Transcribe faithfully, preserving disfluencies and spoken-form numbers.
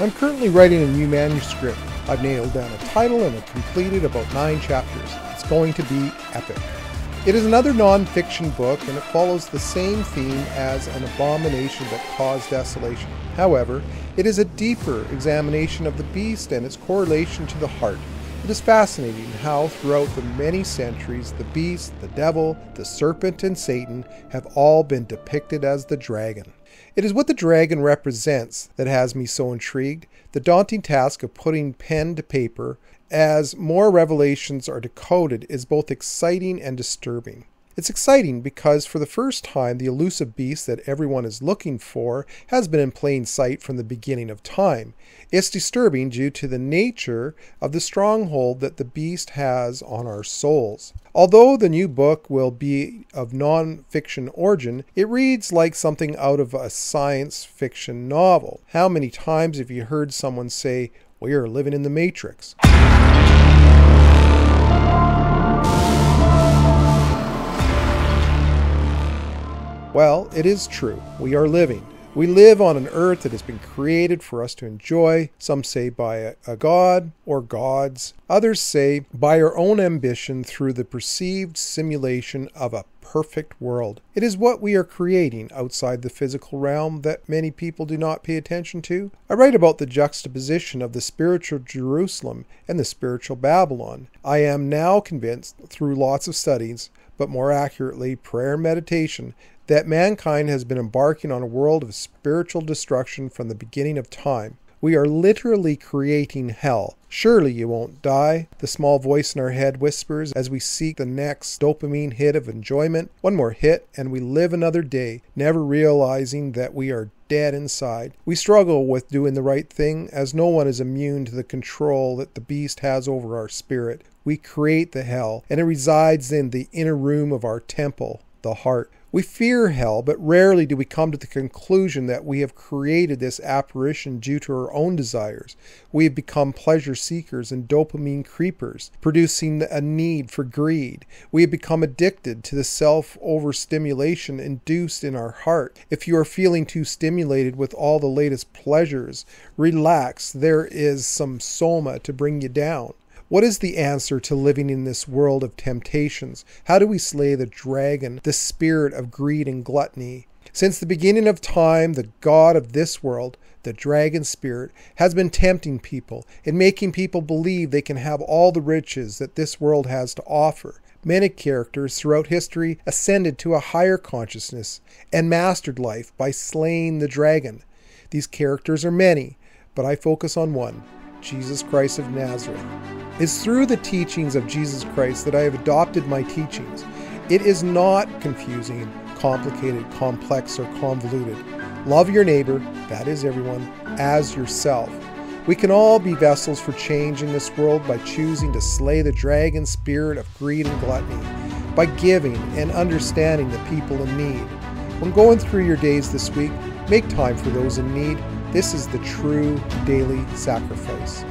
I'm currently writing a new manuscript. I've nailed down a title and have completed about nine chapters. It's going to be epic. It is another non-fiction book, and it follows the same theme as An Abomination That Caused Desolation. However, it is a deeper examination of the beast and its correlation to the heart. It is fascinating how throughout the many centuries, the beast, the devil, the serpent, and Satan have all been depicted as the dragon. It is what the dragon represents that has me so intrigued. The daunting task of putting pen to paper as more revelations are decoded is both exciting and disturbing. It's exciting because for the first time the elusive beast that everyone is looking for has been in plain sight from the beginning of time. It's disturbing due to the nature of the stronghold that the beast has on our souls. Although the new book will be of non-fiction origin, it reads like something out of a science fiction novel. How many times have you heard someone say, "We are living in the Matrix"? Well, it is true. We are living. We live on an earth that has been created for us to enjoy, some say by a, a god or gods, others say by our own ambition through the perceived simulation of a perfect world. It is what we are creating outside the physical realm that many people do not pay attention to. I write about the juxtaposition of the spiritual Jerusalem and the spiritual Babylon. I am now convinced through lots of studies, but more accurately prayer and meditation, that mankind has been embarking on a world of spiritual destruction from the beginning of time. We are literally creating hell. Surely you won't die, the small voice in our head whispers as we seek the next dopamine hit of enjoyment. One more hit and we live another day, never realizing that we are dead inside. We struggle with doing the right thing as no one is immune to the control that the beast has over our spirit. We create the hell, and it resides in the inner room of our temple, the heart. We fear hell, but rarely do we come to the conclusion that we have created this apparition due to our own desires. We have become pleasure seekers and dopamine creepers, producing a need for greed. We have become addicted to the self-overstimulation induced in our heart. If you are feeling too stimulated with all the latest pleasures, relax. There is some soma to bring you down. What is the answer to living in this world of temptations? How do we slay the dragon, the spirit of greed and gluttony? Since the beginning of time, the god of this world, the dragon spirit, has been tempting people and making people believe they can have all the riches that this world has to offer. Many characters throughout history ascended to a higher consciousness and mastered life by slaying the dragon. These characters are many, but I focus on one, Jesus Christ of Nazareth. It's through the teachings of Jesus Christ that I have adopted my teachings. It is not confusing, complicated, complex, or convoluted. Love your neighbor, that is everyone, as yourself. We can all be vessels for change in this world by choosing to slay the dragon spirit of greed and gluttony, by giving and understanding the people in need. When going through your days this week, make time for those in need. This is the true daily sacrifice.